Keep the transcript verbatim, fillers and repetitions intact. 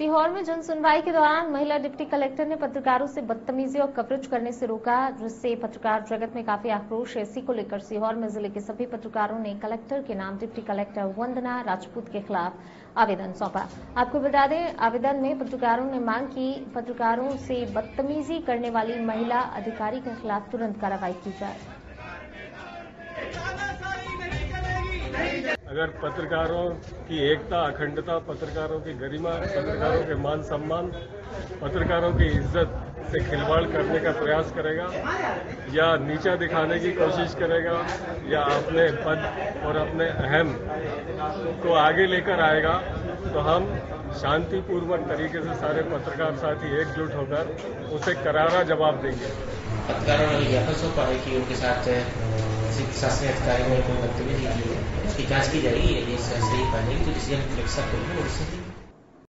सीहोर में जन सुनवाई के दौरान महिला डिप्टी कलेक्टर ने पत्रकारों से बदतमीजी और कवरेज करने से रोका, जिससे पत्रकार जगत में काफी आक्रोश है। इसी को लेकर सीहोर में जिले के सभी पत्रकारों ने कलेक्टर के नाम डिप्टी कलेक्टर वंदना राजपूत के खिलाफ आवेदन सौंपा। आपको बता दें, आवेदन में पत्रकारों ने मांग की पत्रकारों से बदतमीजी करने वाली महिला अधिकारी के खिलाफ तुरंत कार्रवाई की जाए। अगर पत्रकारों की एकता, अखंडता, पत्रकारों की गरिमा, पत्रकारों के मान सम्मान, पत्रकारों की इज्जत से खिलवाड़ करने का प्रयास करेगा या नीचा दिखाने की कोशिश करेगा या अपने पद और अपने अहम को आगे लेकर आएगा, तो हम शांतिपूर्वक तरीके से सारे पत्रकार साथी एकजुट होकर उसे करारा जवाब देंगे। पत्रकारों ने यह सौंपा है कि उनके साथ शासकीय अधिकारी ने कोई बदतमीजी की है, उसकी जांच की जाएगी। यदि सही पाएंगे तो डिसीजन करेंगे।